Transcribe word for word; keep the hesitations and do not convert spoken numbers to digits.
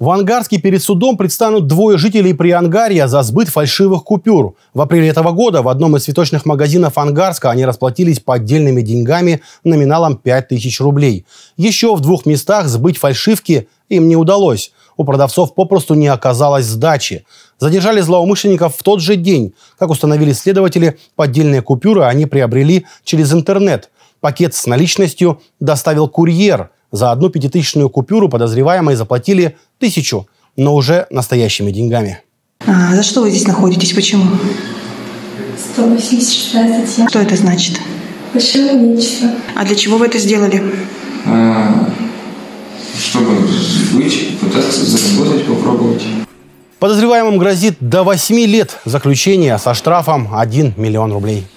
В Ангарске перед судом предстанут двое жителей Приангарья за сбыт фальшивых купюр. В апреле этого года в одном из цветочных магазинов Ангарска они расплатились поддельными деньгами номиналом пять тысяч рублей. Еще в двух местах сбыть фальшивки им не удалось. У продавцов попросту не оказалось сдачи. Задержали злоумышленников в тот же день. Как установили следователи, поддельные купюры они приобрели через интернет. Пакет с наличностью доставил курьер. За одну пятитысячную купюру подозреваемые заплатили тысячу, но уже настоящими деньгами. А за что вы здесь находитесь? Почему? сто восемьдесят шестая статья. Что это значит? Мошенничество. А для чего вы это сделали? А, чтобы быть, пытаться заработать, попробовать. Подозреваемым грозит до восьми лет заключения со штрафом один миллион рублей.